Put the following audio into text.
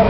Ik